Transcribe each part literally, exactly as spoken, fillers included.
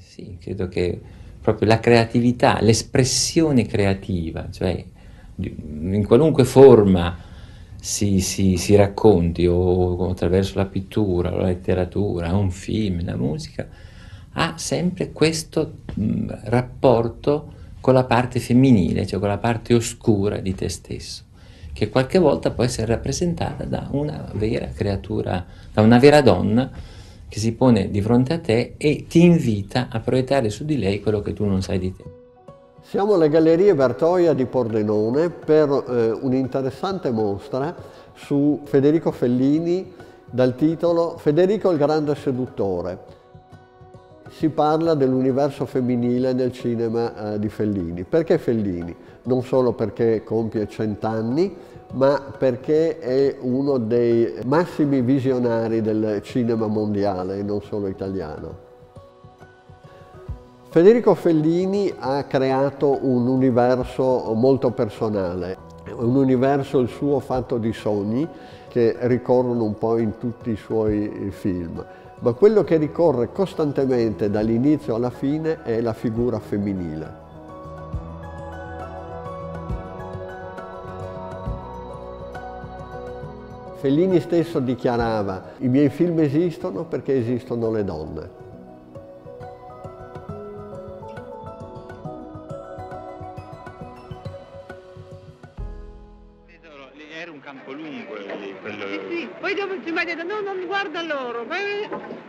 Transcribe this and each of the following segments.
Sì, credo che proprio la creatività, l'espressione creativa, cioè in qualunque forma si, si, si racconti, o attraverso la pittura, la letteratura, un film, la musica, ha sempre questo mh, rapporto con la parte femminile, cioè con la parte oscura di te stesso, che qualche volta può essere rappresentata da una vera creatura, da una vera donna che si pone di fronte a te e ti invita a proiettare su di lei quello che tu non sai di te. Siamo alle Gallerie Bertoia di Pordenone per eh, un'interessante mostra su Federico Fellini dal titolo Federico il grande seduttore. Si parla dell'universo femminile nel cinema eh, di Fellini. Perché Fellini? Non solo perché compie cent'anni, ma perché è uno dei massimi visionari del cinema mondiale e non solo italiano. Federico Fellini ha creato un universo molto personale, un universo il suo fatto di sogni che ricorrono un po' in tutti i suoi film, ma quello che ricorre costantemente dall'inizio alla fine è la figura femminile. Fellini stesso dichiarava: i miei film esistono perché esistono le donne. Era un campo lungo lì, quello... Sì, sì, poi dopo ci vai detto, no, non guarda loro. Ma...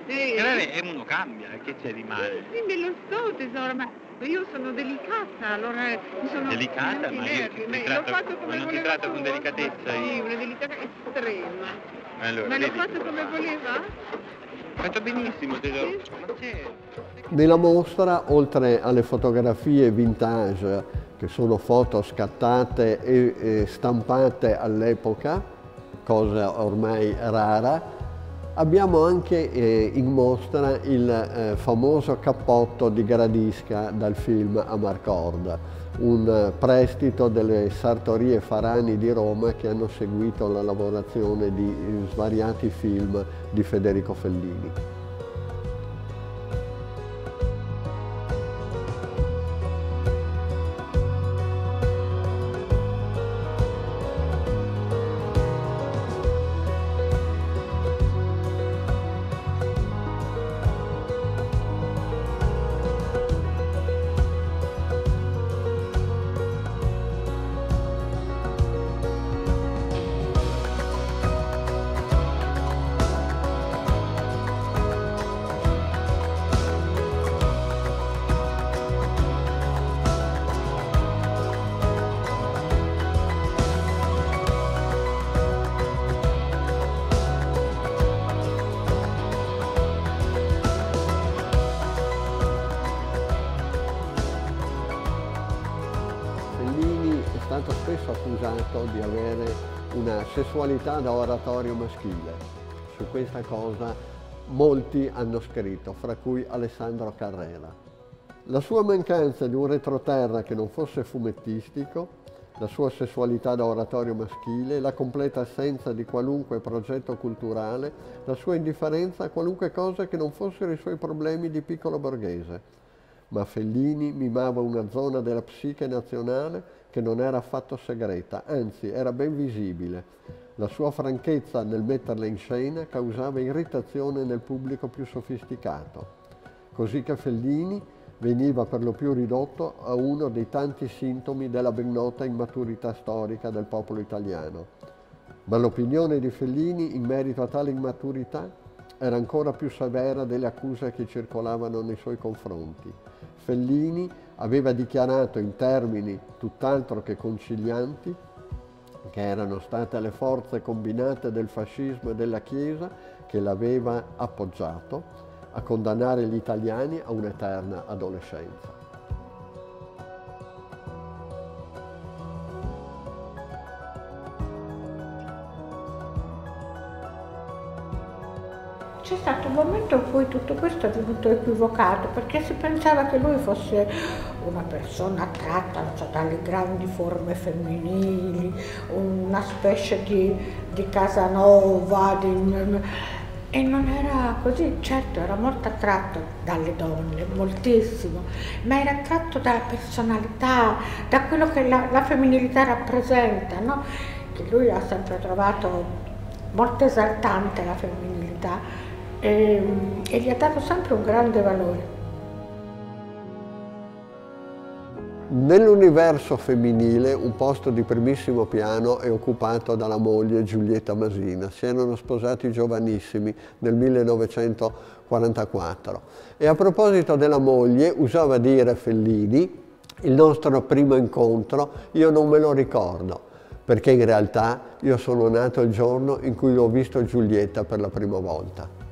Eh, allora è uno cambia, che c'è di male? Sì, me lo so tesoro, ma io sono delicata, allora mi sono... Delicata? Ma io ti, ti tratto, ma come non ti tratto con delicatezza? Sì, una delicatezza estrema. Allora, ma l'ho fatto come voleva? Fatto benissimo tesoro. Sì. Ma c'è... Nella mostra, oltre alle fotografie vintage, che sono foto scattate e, e stampate all'epoca, cosa ormai rara, abbiamo anche eh, in mostra il eh, famoso cappotto di Gradisca dal film Amarcord, un prestito delle Sartorie Farani di Roma che hanno seguito la lavorazione di svariati film di Federico Fellini. È stato spesso accusato di avere una sessualità da oratorio maschile. Su questa cosa molti hanno scritto, fra cui Alessandro Carrera. La sua mancanza di un retroterra che non fosse fumettistico, la sua sessualità da oratorio maschile, la completa assenza di qualunque progetto culturale, la sua indifferenza a qualunque cosa che non fossero i suoi problemi di piccolo borghese. Ma Fellini mimava una zona della psiche nazionale che non era affatto segreta, anzi era ben visibile. La sua franchezza nel metterla in scena causava irritazione nel pubblico più sofisticato, così che Fellini veniva per lo più ridotto a uno dei tanti sintomi della ben nota immaturità storica del popolo italiano. Ma l'opinione di Fellini in merito a tale immaturità era ancora più severa delle accuse che circolavano nei suoi confronti. Fellini aveva dichiarato in termini tutt'altro che concilianti che erano state le forze combinate del fascismo e della Chiesa che l'aveva appoggiato a condannare gli italiani a un'eterna adolescenza. C'è stato un momento in cui tutto questo è venuto equivocato, perché si pensava che lui fosse una persona attratta cioè, dalle grandi forme femminili, una specie di, di Casanova, di... E non era così, certo, era molto attratto dalle donne, moltissimo, ma era attratto dalla personalità, da quello che la, la femminilità rappresenta, no? Che lui ha sempre trovato molto esaltante la femminilità e, e gli ha dato sempre un grande valore. Nell'universo femminile un posto di primissimo piano è occupato dalla moglie Giulietta Masina. Si erano sposati giovanissimi nel millenovecentoquarantaquattro. E a proposito della moglie, usava dire Fellini, il nostro primo incontro io non me lo ricordo, perché in realtà io sono nato il giorno in cui ho visto Giulietta per la prima volta.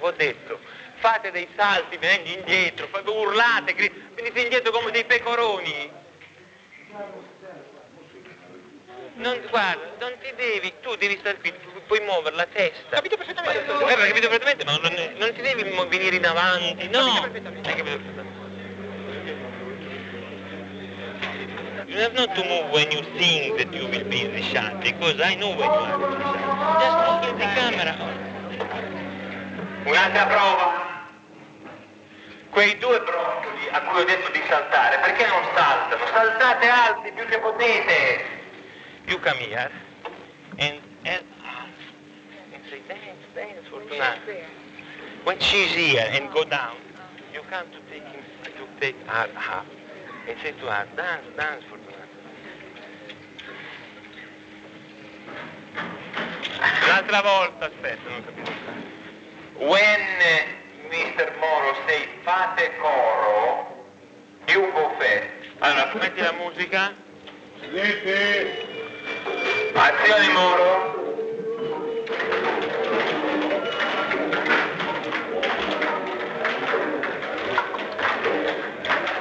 Ho detto, fate dei salti venendo indietro, urlate, venite indietro come dei pecoroni. Non, guarda, non ti devi, tu devi stare qui, puoi muovere la testa. Capito perfettamente? Ma, eh, capito perfettamente, ma non, non ti devi venire in avanti, no? Perfettamente. Capito perfettamente. You have not to move when you think that you will be in the shot, because I know when you are in the shot. Just look at the camera. Un'altra prova, quei due broccoli a cui ho detto di saltare, perché non saltano? Saltate alti più che potete. You come here and, and, and say dance, dance, Fortunato. When she's here and go down, you come to take, him, to take her up and say to her, dance, dance, Fortunato. L'altra volta, aspetta, non capisco. When mister Moro say fate coro, you go first. Allora, metti la musica. Vedete? Azione Moro.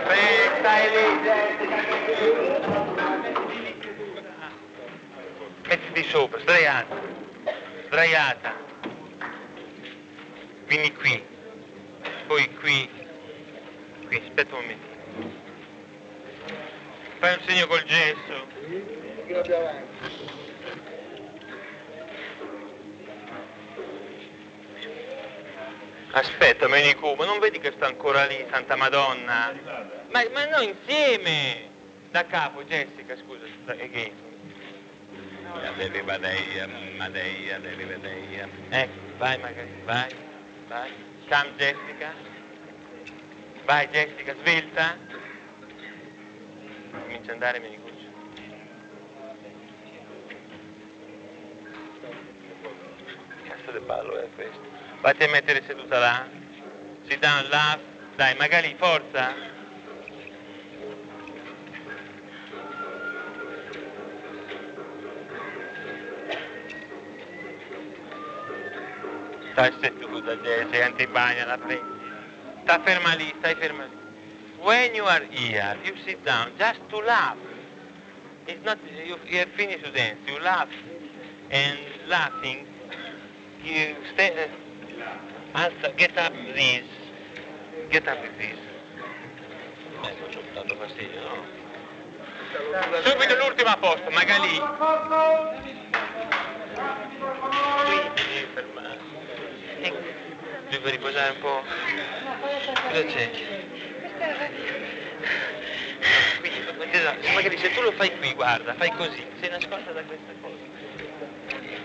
Beh, stai lì, gente. Mettiti sopra, sdraiata. Sdraiata. Vieni qui, poi qui, qui, aspetta un momento. Fai un segno col gesso. Aspetta, Menico, ma non vedi che sta ancora lì, Santa Madonna? Ma, ma no, insieme! Da capo, Jessica, scusa, che? Deve vadeia, madeia, deve vadeia. Ecco, vai magari, vai. Vai, come Jessica, vai Jessica, svelta, comincia ad andare, mi ricuccio. Cazzo del ballo è questo, vatti a mettere seduta là, sit down là, dai Magali, forza. Stai seduta, sei antibagna, la prendi. Sta ferma lì, stai ferma lì. When you are here, you sit down, just to laugh. It's not, you, you have finished to dance, you laugh. And laughing, you stay, uh, also get up this, get up with this. Beh, non ci ho dato fastidio, no? Subito l'ultimo a posto, Magali. Qui devi fermarsi. Devo riposare un po'. Cosa c'è? Quindi, magari se tu lo fai qui, guarda, fai così, sei nascosta da questa cosa.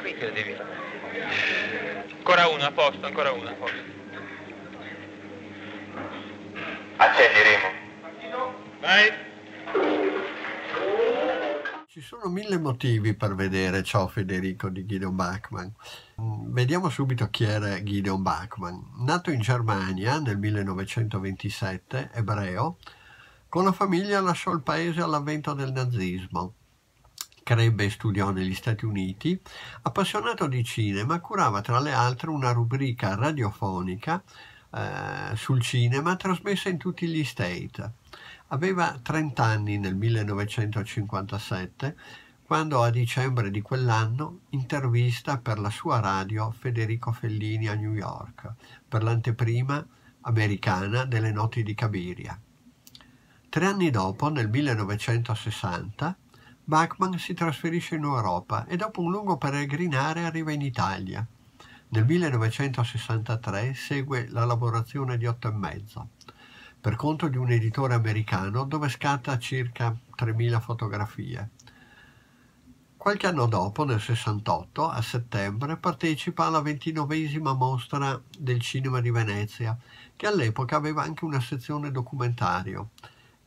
Qui. che le devi fare. Ancora una, a posto, ancora una, a posto. Accendi, Remo. Vai. Ci sono mille motivi per vedere Ciao Federico di Gideon Bachmann. Vediamo subito chi era Gideon Bachmann. Nato in Germania nel millenovecentoventisette, ebreo, con la famiglia lasciò il paese all'avvento del nazismo. Crebbe e studiò negli Stati Uniti. Appassionato di cinema, curava tra le altre una rubrica radiofonica eh, sul cinema trasmessa in tutti gli States. Aveva trenta anni nel millenovecentocinquantasette, quando a dicembre di quell'anno intervista per la sua radio Federico Fellini a New York, per l'anteprima americana delle Notti di Cabiria. Tre anni dopo, nel millenovecentosessanta, Bachmann si trasferisce in Europa e dopo un lungo peregrinare arriva in Italia. Nel millenovecentosessantatré segue la lavorazione di Otto e Mezzo, per conto di un editore americano, dove scatta circa tremila fotografie. Qualche anno dopo, nel sessantotto, a settembre, partecipa alla ventinovesima mostra del cinema di Venezia, che all'epoca aveva anche una sezione documentario,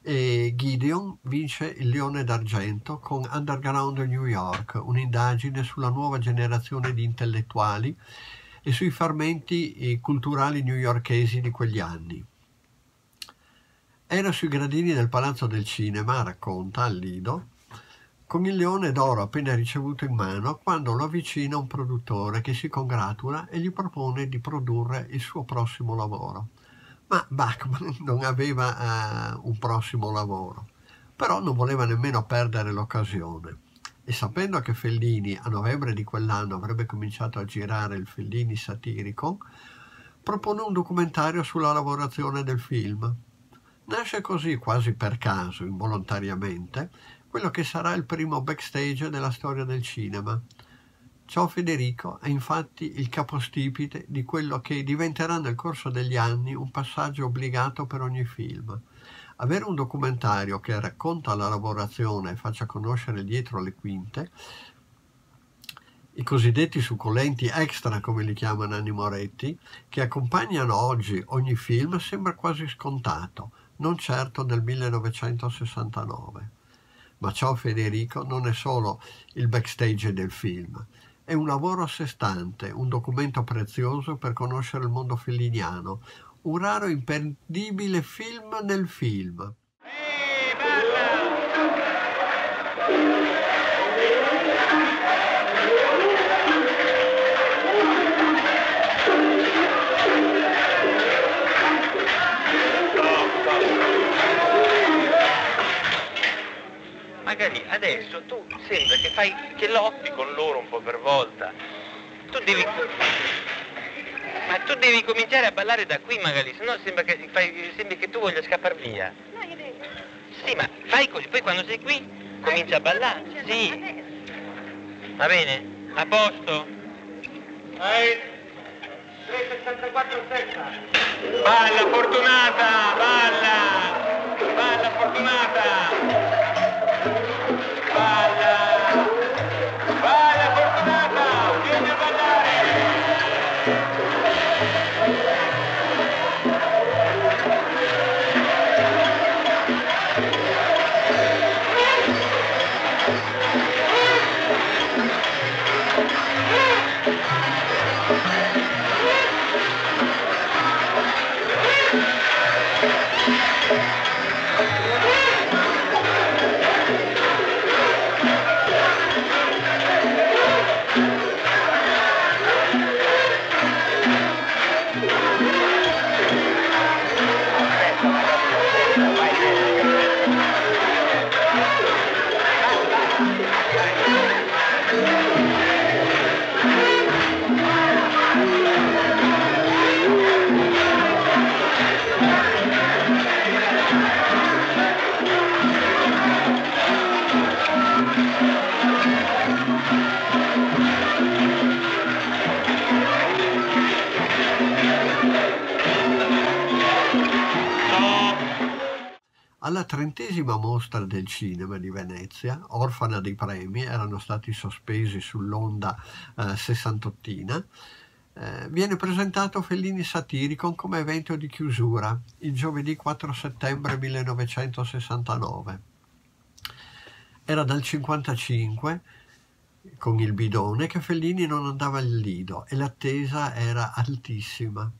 e Gideon vince il Leone d'Argento con Underground New York, un'indagine sulla nuova generazione di intellettuali e sui fermenti culturali newyorkesi di quegli anni. Era sui gradini del Palazzo del Cinema, racconta, al Lido, con il Leone d'Oro appena ricevuto in mano, quando lo avvicina un produttore che si congratula e gli propone di produrre il suo prossimo lavoro. Ma Bachmann non aveva uh, un prossimo lavoro, però non voleva nemmeno perdere l'occasione. E sapendo che Fellini a novembre di quell'anno avrebbe cominciato a girare il Fellini Satiricon, propone un documentario sulla lavorazione del film. Nasce così, quasi per caso, involontariamente, quello che sarà il primo backstage della storia del cinema. Ciao Federico è infatti il capostipite di quello che diventerà nel corso degli anni un passaggio obbligato per ogni film. Avere un documentario che racconta la lavorazione e faccia conoscere dietro le quinte, i cosiddetti succulenti extra, come li chiama Nanni Moretti, che accompagnano oggi ogni film, sembra quasi scontato, non certo nel millenovecentosessantanove. Ma Ciao Federico non è solo il backstage del film, è un lavoro a sé stante, un documento prezioso per conoscere il mondo felliniano, un raro imperdibile film nel film. Ehi, bella! Magari adesso tu sembra che fai, che lotti con loro un po' per volta. Tu devi, ma tu devi cominciare a ballare da qui magari, sennò sembra che, fai, sembra che tu voglia scappar via. No, io devo. Sì, ma fai così, poi quando sei qui comincia a ballare. Sì. Va bene? A posto? Vai. tre sessantaquattro sessanta. Balla fortunata, balla, balla fortunata. Balla! Balla fortunata! Vieni a ballare! Alla trentesima mostra del cinema di Venezia, orfana dei premi, erano stati sospesi sull'onda eh, sessantottina, eh, viene presentato Fellini Satiricon come evento di chiusura il giovedì quattro settembre millenovecentosessantanove. Era dal cinquantacinque, con il bidone, che Fellini non andava al Lido e l'attesa era altissima.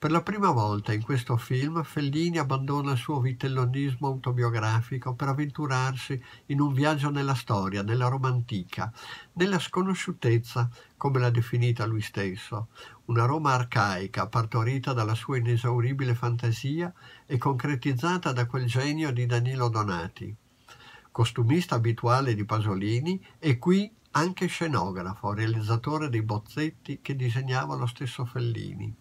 Per la prima volta in questo film Fellini abbandona il suo vitellonismo autobiografico per avventurarsi in un viaggio nella storia, nella Roma antica, nella sconosciutezza, come l'ha definita lui stesso, una Roma arcaica partorita dalla sua inesauribile fantasia e concretizzata da quel genio di Danilo Donati, costumista abituale di Pasolini e qui anche scenografo, realizzatore dei bozzetti che disegnava lo stesso Fellini.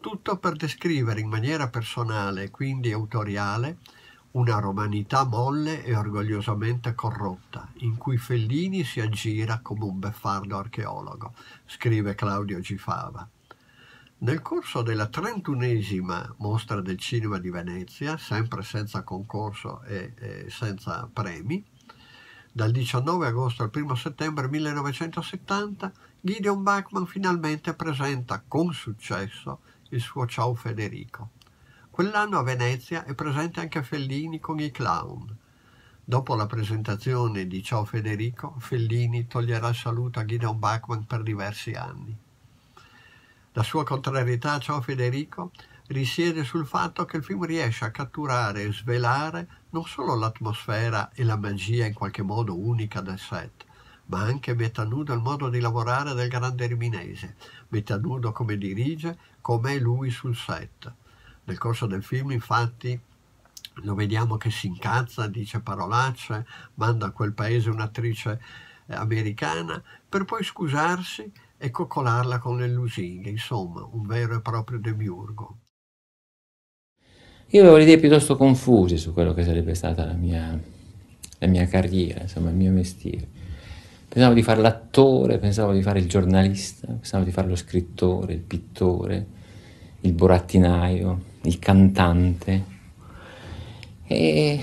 Tutto per descrivere in maniera personale e quindi autoriale una romanità molle e orgogliosamente corrotta, in cui Fellini si aggira come un beffardo archeologo, scrive Claudio G. Fava. Nel corso della trentunesima mostra del cinema di Venezia, sempre senza concorso e, e senza premi, dal diciannove agosto al primo settembre millenovecentosettanta, Gideon Bachmann finalmente presenta con successo il suo Ciao Federico. Quell'anno a Venezia è presente anche Fellini con i clown. Dopo la presentazione di Ciao Federico, Fellini toglierà il saluto a Gideon Bachmann per diversi anni. La sua contrarietà a Ciao Federico risiede sul fatto che il film riesce a catturare e svelare non solo l'atmosfera e la magia in qualche modo unica del set, ma anche metanudo il modo di lavorare del grande riminese, metanudo come dirige, come è lui sul set. Nel corso del film, infatti, lo vediamo che si incazza, dice parolacce, manda a quel paese un'attrice americana, per poi scusarsi e coccolarla con le lusinghe, insomma, un vero e proprio demiurgo. Io avevo le idee piuttosto confuse su quello che sarebbe stata la mia, la mia carriera, insomma, il mio mestiere. Pensavo di fare l'attore, pensavo di fare il giornalista, pensavo di fare lo scrittore, il pittore, il burattinaio, il cantante. E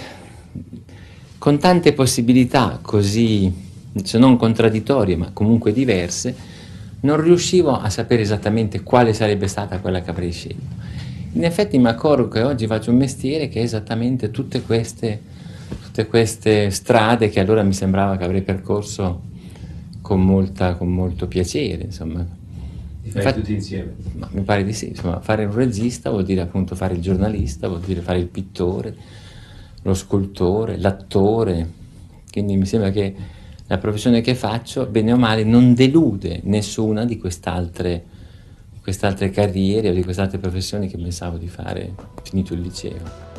con tante possibilità così, se non contraddittorie, ma comunque diverse, non riuscivo a sapere esattamente quale sarebbe stata quella che avrei scelto. In effetti mi accorgo che oggi faccio un mestiere che è esattamente tutte queste, tutte queste strade che allora mi sembrava che avrei percorso con, molta, con molto piacere, insomma. Li fai Infatti, tutti insieme? Ma mi pare di sì, insomma, fare un regista vuol dire appunto fare il giornalista, vuol dire fare il pittore, lo scultore, l'attore, quindi mi sembra che la professione che faccio, bene o male, non delude nessuna di quest'altre quest'altre carriere o di quest'altre professioni che pensavo di fare finito il liceo.